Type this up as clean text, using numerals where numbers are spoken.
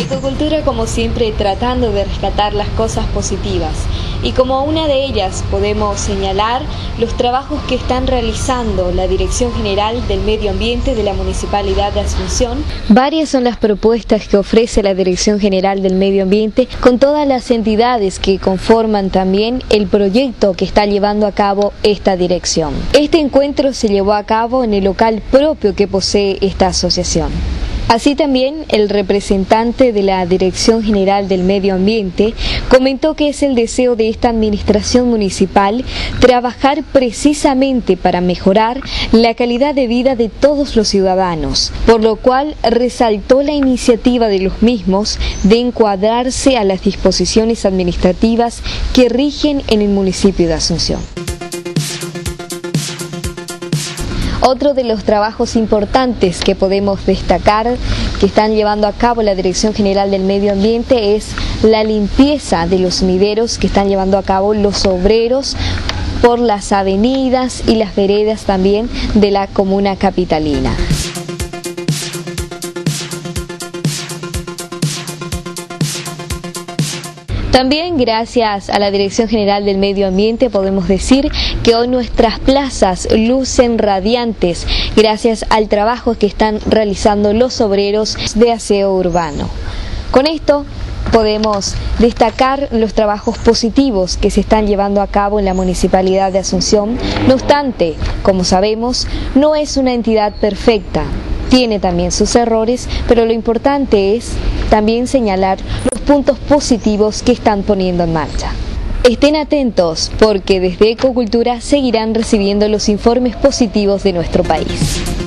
Ecocultura, como siempre, tratando de rescatar las cosas positivas, y como una de ellas podemos señalar los trabajos que están realizando la Dirección General del Medio Ambiente de la Municipalidad de Asunción. Varias son las propuestas que ofrece la Dirección General del Medio Ambiente con todas las entidades que conforman también el proyecto que está llevando a cabo esta dirección. Este encuentro se llevó a cabo en el local propio que posee esta asociación. Así también, el representante de la Dirección General del Medio Ambiente comentó que es el deseo de esta administración municipal trabajar precisamente para mejorar la calidad de vida de todos los ciudadanos, por lo cual resaltó la iniciativa de los mismos de encuadrarse a las disposiciones administrativas que rigen en el municipio de Asunción. Otro de los trabajos importantes que podemos destacar que están llevando a cabo la Dirección General del Medio Ambiente es la limpieza de los sumideros que están llevando a cabo los obreros por las avenidas y las veredas también de la comuna capitalina. También gracias a la Dirección General del Medio Ambiente podemos decir que hoy nuestras plazas lucen radiantes gracias al trabajo que están realizando los obreros de aseo urbano. Con esto podemos destacar los trabajos positivos que se están llevando a cabo en la Municipalidad de Asunción. No obstante, como sabemos, no es una entidad perfecta, tiene también sus errores, pero lo importante es también señalar los puntos positivos que están poniendo en marcha. Estén atentos porque desde Ecocultura seguirán recibiendo los informes positivos de nuestro país.